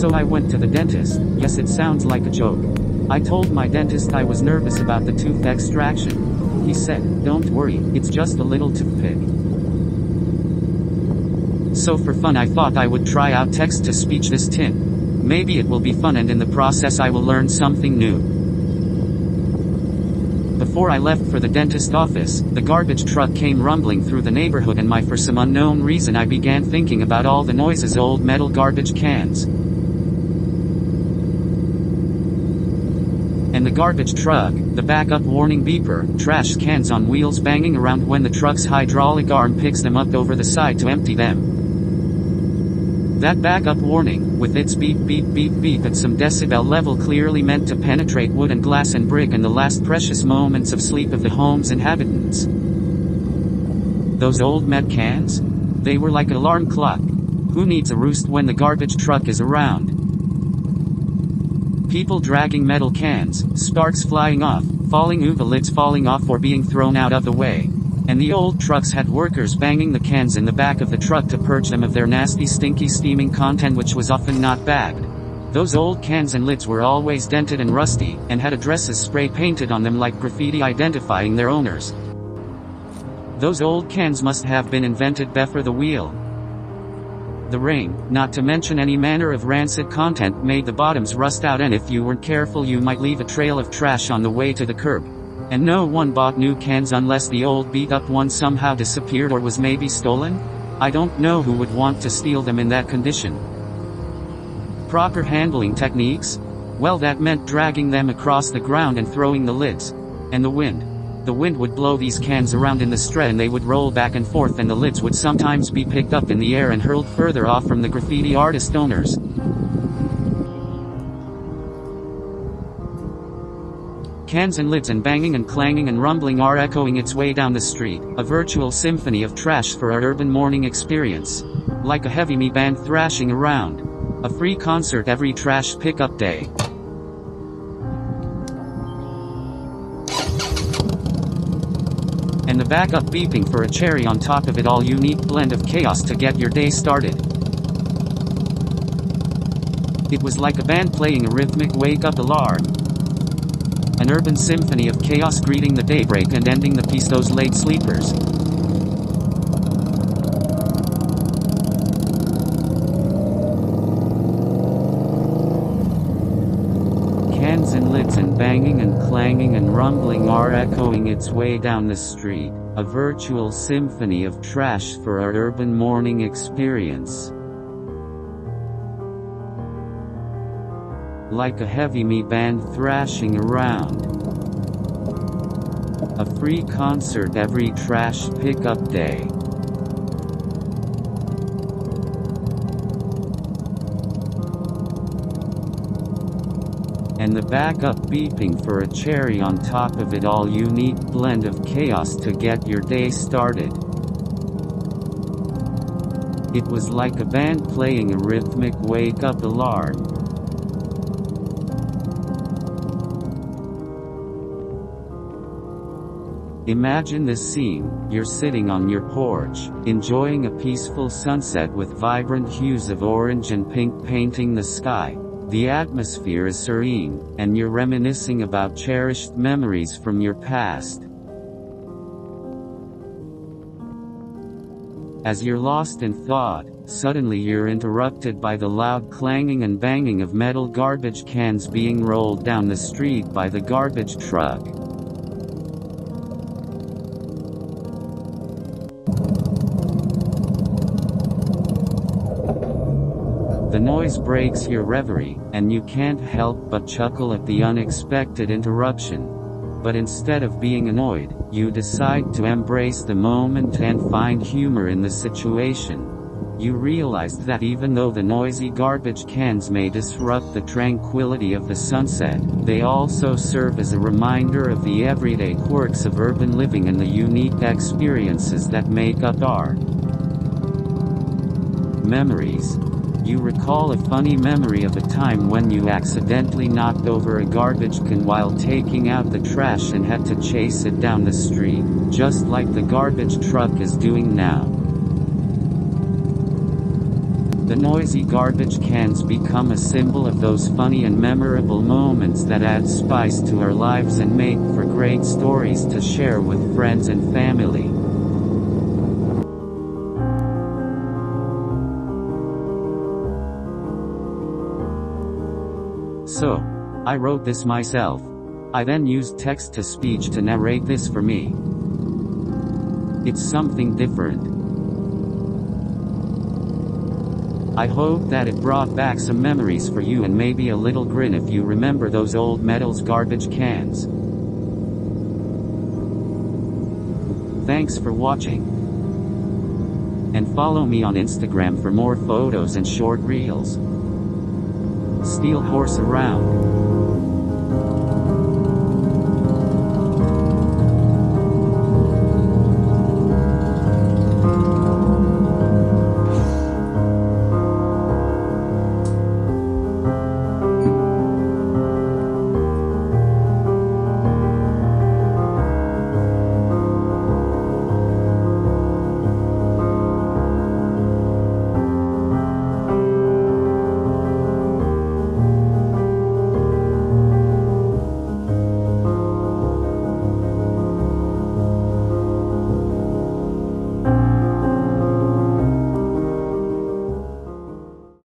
So I went to the dentist. Yes, it sounds like a joke. I told my dentist I was nervous about the tooth extraction. He said, "Don't worry, it's just a little toothpick." So for fun I thought I would try out text-to-speech this tin. Maybe it will be fun and in the process I will learn something new. Before I left for the dentist office, the garbage truck came rumbling through the neighborhood and for some unknown reason I began thinking about all the noises old metal garbage cans and the garbage truck, the backup warning beeper, trash cans on wheels banging around when the truck's hydraulic arm picks them up over the side to empty them. That backup warning, with its beep beep beep beep at some decibel level, clearly meant to penetrate wood and glass and brick and the last precious moments of sleep of the home's inhabitants. Those old Met cans? They were like an alarm clock. Who needs a roost when the garbage truck is around? People dragging metal cans, sparks flying off, falling UV lids falling off or being thrown out of the way. And the old trucks had workers banging the cans in the back of the truck to purge them of their nasty stinky steaming content, which was often not bagged. Those old cans and lids were always dented and rusty, and had addresses spray painted on them like graffiti identifying their owners. Those old cans must have been invented before the wheel, the rain, not to mention any manner of rancid content, made the bottoms rust out, and if you weren't careful you might leave a trail of trash on the way to the curb. And no one bought new cans unless the old beat-up one somehow disappeared or was maybe stolen? I don't know who would want to steal them in that condition. Proper handling techniques? Well, that meant dragging them across the ground and throwing the lids. And the wind. The wind would blow these cans around in the street and they would roll back and forth, and the lids would sometimes be picked up in the air and hurled further off from the graffiti artist owners. Cans and lids and banging and clanging and rumbling are echoing its way down the street, a virtual symphony of trash for our urban morning experience. Like a heavy metal band thrashing around. A free concert every trash pickup day. And the backup beeping for a cherry on top of it all. Unique blend of chaos to get your day started. It was like a band playing a rhythmic wake-up alarm. An urban symphony of chaos greeting the daybreak and ending the peace those late sleepers. Cans and lids and banging and clanging and rumbling are echoing its way down the street, a virtual symphony of trash for our urban morning experience. Like a heavy metal band thrashing around. A free concert every trash pickup day. And the backup beeping for a cherry on top of it all. Unique blend of chaos to get your day started. It was like a band playing a rhythmic wake-up alarm. Imagine this scene. You're sitting on your porch, enjoying a peaceful sunset with vibrant hues of orange and pink painting the sky. The atmosphere is serene, and you're reminiscing about cherished memories from your past. As you're lost in thought, suddenly you're interrupted by the loud clanging and banging of metal garbage cans being rolled down the street by the garbage truck. The noise breaks your reverie, and you can't help but chuckle at the unexpected interruption. But instead of being annoyed, you decide to embrace the moment and find humor in the situation. You realize that even though the noisy garbage cans may disrupt the tranquility of the sunset, they also serve as a reminder of the everyday quirks of urban living and the unique experiences that make up our memories. You recall a funny memory of a time when you accidentally knocked over a garbage can while taking out the trash and had to chase it down the street, just like the garbage truck is doing now. The noisy garbage cans become a symbol of those funny and memorable moments that add spice to our lives and make for great stories to share with friends and family. So, I wrote this myself. I then used text-to-speech to narrate this for me. It's something different. I hope that it brought back some memories for you and maybe a little grin if you remember those old metals garbage cans. Thanks for watching. And follow me on Instagram for more photos and short reels. SteelHorseAround.